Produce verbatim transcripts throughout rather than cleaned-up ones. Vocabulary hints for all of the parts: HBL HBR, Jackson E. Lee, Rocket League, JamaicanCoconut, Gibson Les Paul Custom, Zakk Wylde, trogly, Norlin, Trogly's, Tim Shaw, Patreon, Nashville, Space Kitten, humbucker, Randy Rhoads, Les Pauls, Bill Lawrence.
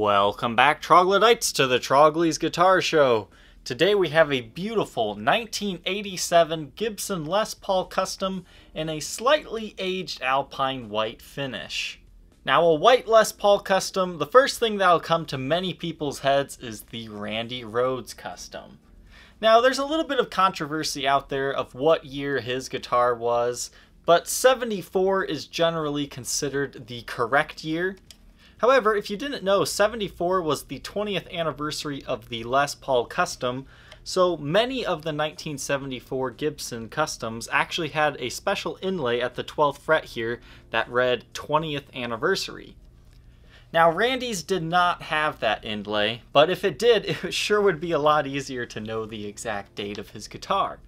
Welcome back, troglodytes, to the Trogly's Guitar Show. Today we have a beautiful nineteen eighty-seven Gibson Les Paul Custom in a slightly aged Alpine white finish. Now, a white Les Paul Custom, the first thing that'll come to many people's heads is the Randy Rhoads Custom. Now, there's a little bit of controversy out there of what year his guitar was, but seventy-four is generally considered the correct year. However, if you didn't know, seventy-four was the twentieth anniversary of the Les Paul Custom, so many of the nineteen seventy-four Gibson Customs actually had a special inlay at the twelfth fret here that read twentieth anniversary. Now, Randy's did not have that inlay, but if it did, it sure would be a lot easier to know the exact date of his guitar.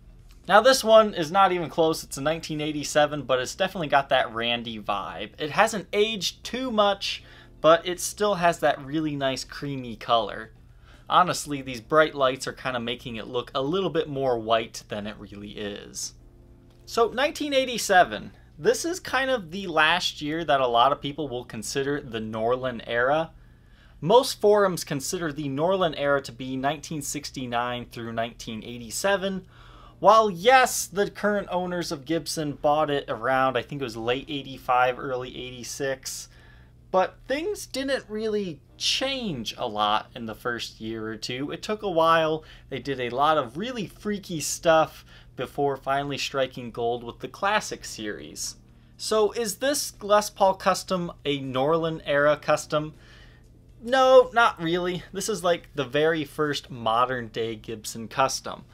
Now, this one is not even close. It's a nineteen eighty-seven, but it's definitely got that Randy vibe. It hasn't aged too much, but it still has that really nice creamy color. Honestly, these bright lights are kind of making it look a little bit more white than it really is. So nineteen eighty-seven, this is kind of the last year that a lot of people will consider the Norlin era. Most forums consider the Norlin era to be nineteen sixty-nine through nineteen eighty-seven. While yes, the current owners of Gibson bought it around, I think it was late eighty-five, early eighty-six, but things didn't really change a lot in the first year or two. It took a while. They did a lot of really freaky stuff before finally striking gold with the Classic series. So is this Les Paul Custom a Norlin era custom? No, not really. This is like the very first modern day Gibson Custom.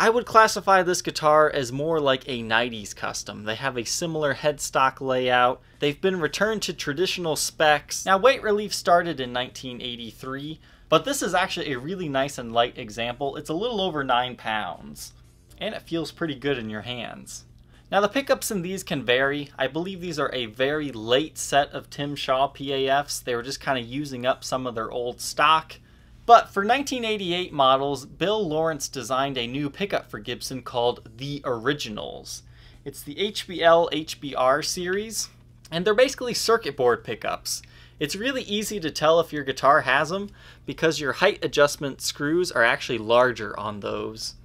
I would classify this guitar as more like a nineties custom. They have a similar headstock layout. They've been returned to traditional specs. Now, weight relief started in nineteen eighty-three, but this is actually a really nice and light example. It's a little over nine pounds, and it feels pretty good in your hands. Now, the pickups in these can vary. I believe these are a very late set of Tim Shaw P A Fs. They were just kind of using up some of their old stock. But for nineteen eighty-eight models, Bill Lawrence designed a new pickup for Gibson called the Originals. It's the H B L H B R series, and they're basically circuit board pickups. It's really easy to tell if your guitar has them because your height adjustment screws are actually larger on those.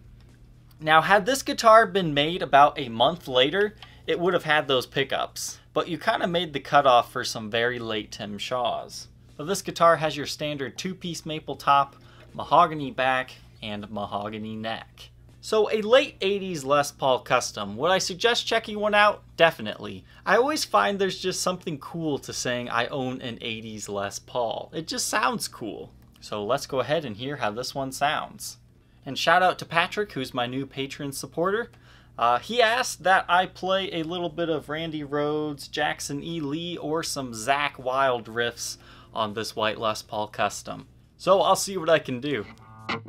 Now, had this guitar been made about a month later, it would have had those pickups, but you kind of made the cutoff for some very late Tim Shaws. But this guitar has your standard two-piece maple top, mahogany back, and mahogany neck. So a late eighties Les Paul Custom. Would I suggest checking one out? Definitely. I always find there's just something cool to saying I own an eighties Les Paul. It just sounds cool. So let's go ahead and hear how this one sounds. And shout out to Patrick, who's my new Patreon supporter. Uh, he asked that I play a little bit of Randy Rhoads, Jackson E. Lee, or some Zakk Wylde riffs on this white Les Paul Custom. So I'll see what I can do. We'll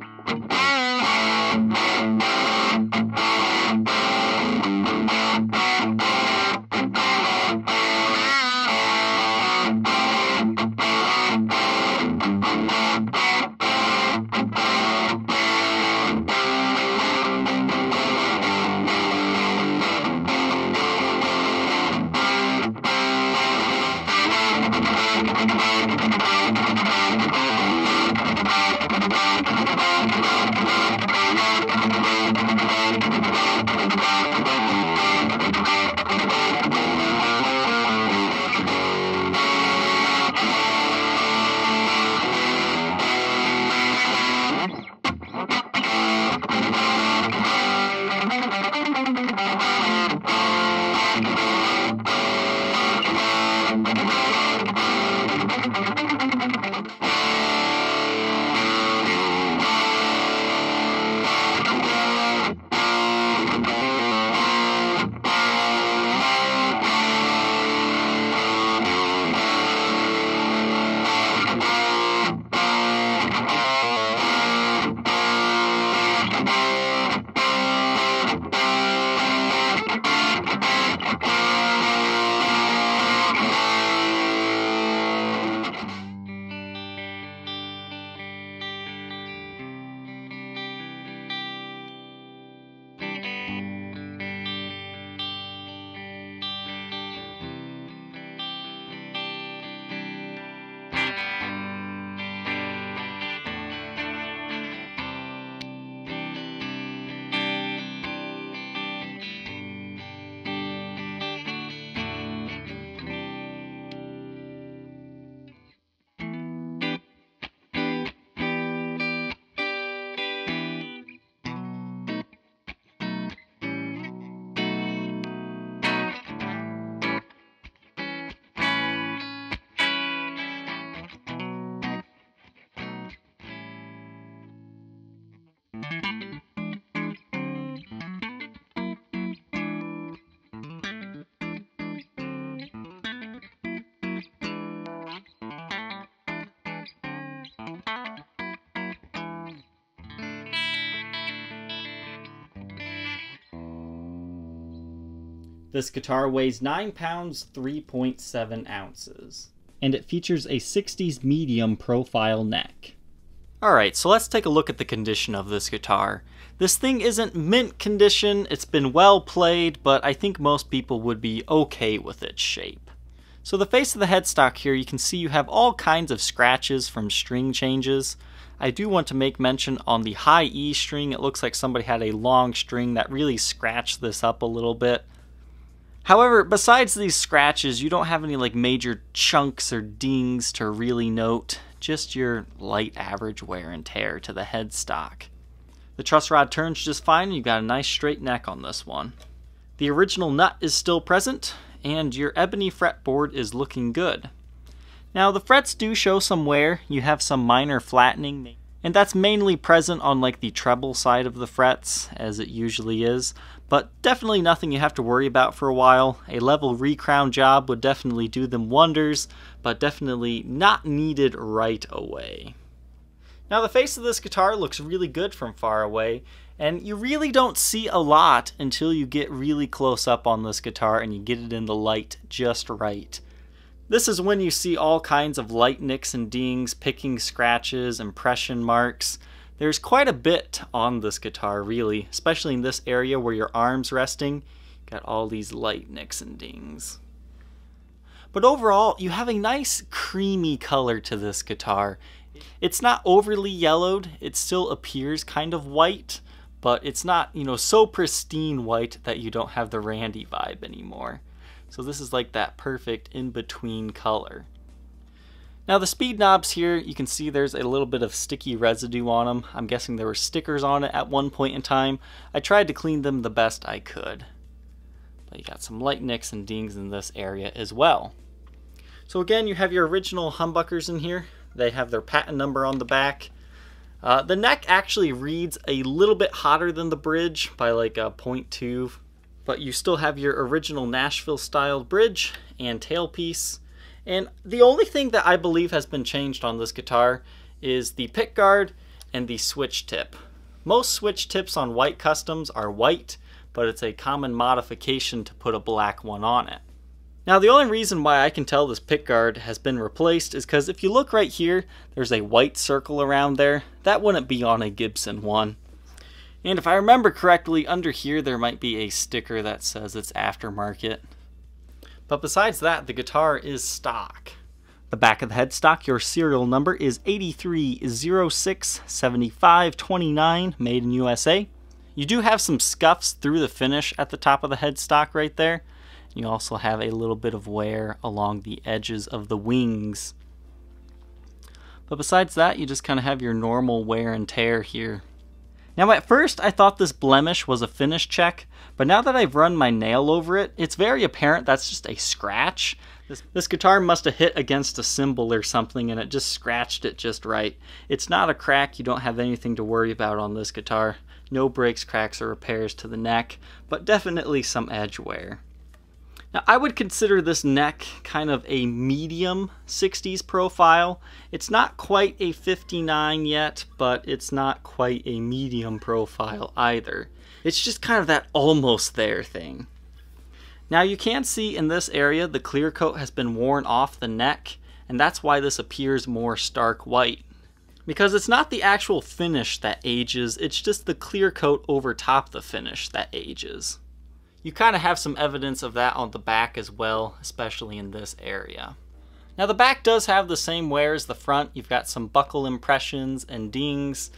be right back. This guitar weighs nine pounds, three point seven ounces, and it features a sixties medium profile neck. Alright, so let's take a look at the condition of this guitar. This thing isn't mint condition, it's been well played, but I think most people would be okay with its shape. So the face of the headstock here, you can see you have all kinds of scratches from string changes. I do want to make mention on the high E string, it looks like somebody had a long string that really scratched this up a little bit. However, besides these scratches, you don't have any like major chunks or dings to really note. Just your light average wear and tear to the headstock. The truss rod turns just fine, and you've got a nice straight neck on this one. The original nut is still present, and your ebony fretboard is looking good. Now the frets do show some wear, you have some minor flattening, and that's mainly present on like the treble side of the frets, as it usually is, but definitely nothing you have to worry about for a while. A level recrown job would definitely do them wonders, but definitely not needed right away. Now the face of this guitar looks really good from far away, and you really don't see a lot until you get really close up on this guitar and you get it in the light just right. This is when you see all kinds of light nicks and dings, picking scratches, impression marks. There's quite a bit on this guitar really, especially in this area where your arm's resting. You've got all these light nicks and dings. But overall, you have a nice creamy color to this guitar. It's not overly yellowed, it still appears kind of white, but it's not, you know, so pristine white that you don't have the Randy vibe anymore. So this is like that perfect in-between color. Now the speed knobs here, you can see there's a little bit of sticky residue on them. I'm guessing there were stickers on it at one point in time. I tried to clean them the best I could. But you got some light nicks and dings in this area as well. So again, you have your original humbuckers in here. They have their patent number on the back. Uh, the neck actually reads a little bit hotter than the bridge by like a point two. But you still have your original Nashville style bridge and tailpiece. And the only thing that I believe has been changed on this guitar is the pick guard and the switch tip. Most switch tips on white customs are white, but it's a common modification to put a black one on it. Now the only reason why I can tell this pick guard has been replaced is because if you look right here, there's a white circle around there. That wouldn't be on a Gibson one. And if I remember correctly, under here there might be a sticker that says it's aftermarket. But besides that, the guitar is stock. The back of the headstock, your serial number is eight three zero six seven five two nine, made in U S A. You do have some scuffs through the finish at the top of the headstock right there. You also have a little bit of wear along the edges of the wings. But besides that, you just kind of have your normal wear and tear here. Now at first I thought this blemish was a finish check, but now that I've run my nail over it, it's very apparent that's just a scratch. This, this guitar must have hit against a cymbal or something and it just scratched it just right. It's not a crack, you don't have anything to worry about on this guitar. No breaks, cracks, or repairs to the neck, but definitely some edge wear. Now I would consider this neck kind of a medium sixties profile. It's not quite a fifty-nine yet, but it's not quite a medium profile either. It's just kind of that almost there thing. Now you can see in this area the clear coat has been worn off the neck, and that's why this appears more stark white. Because it's not the actual finish that ages, it's just the clear coat over top the finish that ages. You kind of have some evidence of that on the back as well, especially in this area. Now the back does have the same wear as the front. You've got some buckle impressions and dings.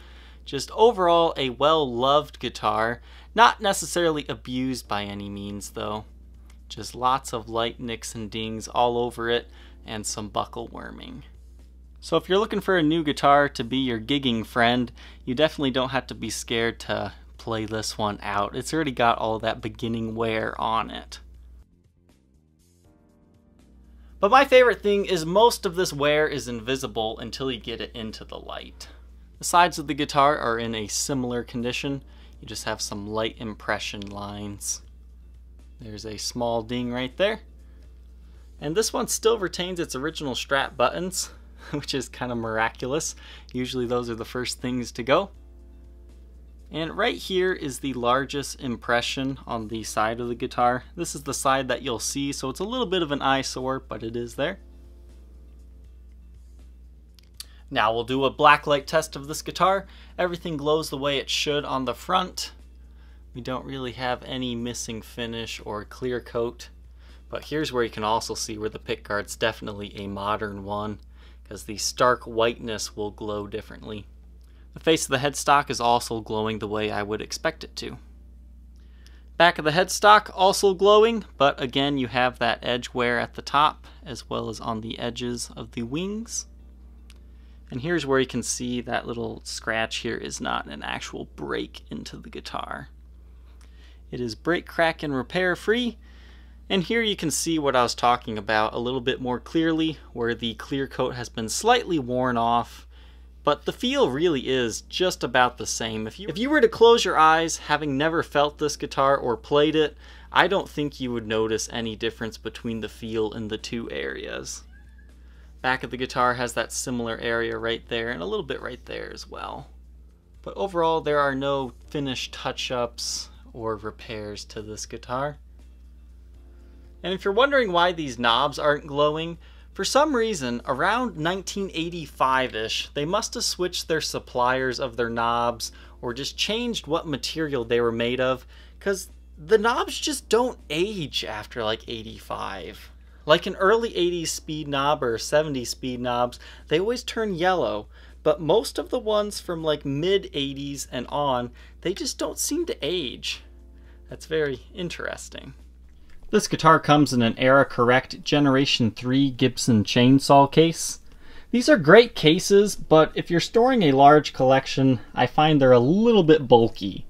Just overall a well-loved guitar. Not necessarily abused by any means though. Just lots of light nicks and dings all over it and some buckle worming. So if you're looking for a new guitar to be your gigging friend, you definitely don't have to be scared to play this one out. It's already got all that beginning wear on it. But my favorite thing is most of this wear is invisible until you get it into the light. The sides of the guitar are in a similar condition. You just have some light impression lines. There's a small ding right there. And this one still retains its original strap buttons, which is kind of miraculous. Usually those are the first things to go. And right here is the largest impression on the side of the guitar. This is the side that you'll see, so it's a little bit of an eyesore, but it is there. Now we'll do a blacklight test of this guitar. Everything glows the way it should on the front. We don't really have any missing finish or clear coat, but here's where you can also see where the pickguard's definitely a modern one, because the stark whiteness will glow differently. The face of the headstock is also glowing the way I would expect it to. Back of the headstock also glowing, but again you have that edge wear at the top as well as on the edges of the wings. And here's where you can see that little scratch here is not an actual break into the guitar. It is break, crack, and repair free. And here you can see what I was talking about a little bit more clearly, where the clear coat has been slightly worn off. But the feel really is just about the same. If you, if you were to close your eyes, having never felt this guitar or played it, I don't think you would notice any difference between the feel in the two areas. Back of the guitar has that similar area right there and a little bit right there as well. But overall, there are no finish touch-ups or repairs to this guitar. And if you're wondering why these knobs aren't glowing, for some reason, around nineteen eighty-five-ish, they must have switched their suppliers of their knobs or just changed what material they were made of, because the knobs just don't age after like eighty-five. Like an early eighties speed knob or seventies speed knobs, they always turn yellow, but most of the ones from like mid-eighties and on, they just don't seem to age. That's very interesting. This guitar comes in an Era Correct Generation three Gibson chainsaw case. These are great cases, but if you're storing a large collection, I find they're a little bit bulky.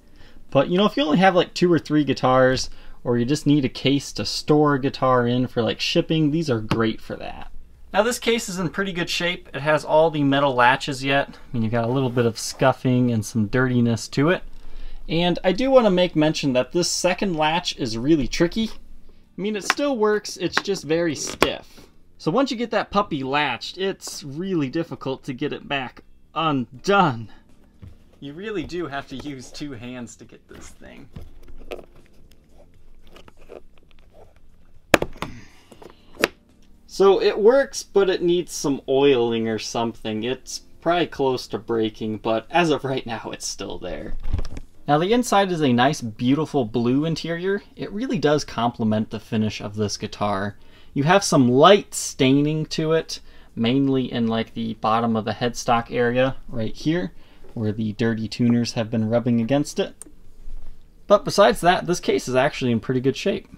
But you know, if you only have like two or three guitars, or you just need a case to store a guitar in for like shipping, these are great for that. Now this case is in pretty good shape. It has all the metal latches yet. I mean, you've got a little bit of scuffing and some dirtiness to it. And I do want to make mention that this second latch is really tricky. I mean, it still works, it's just very stiff. So once you get that puppy latched, it's really difficult to get it back undone. You really do have to use two hands to get this thing. So it works, but it needs some oiling or something. It's probably close to breaking, but as of right now, it's still there. Now the inside is a nice, beautiful blue interior. It really does complement the finish of this guitar. You have some light staining to it, mainly in like the bottom of the headstock area right here, where the dirty tuners have been rubbing against it. But besides that, this case is actually in pretty good shape.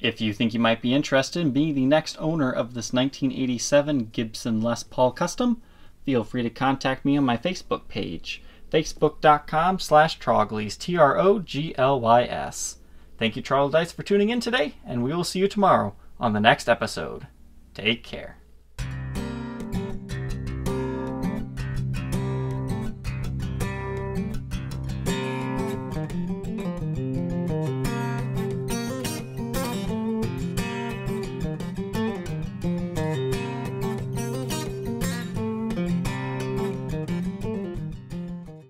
If you think you might be interested in being the next owner of this nineteen eighty-seven Gibson Les Paul Custom, feel free to contact me on my Facebook page. Facebook.com slash Trogly's, T R O G L Y S. Thank you, Trogly's, for tuning in today, and we will see you tomorrow on the next episode. Take care.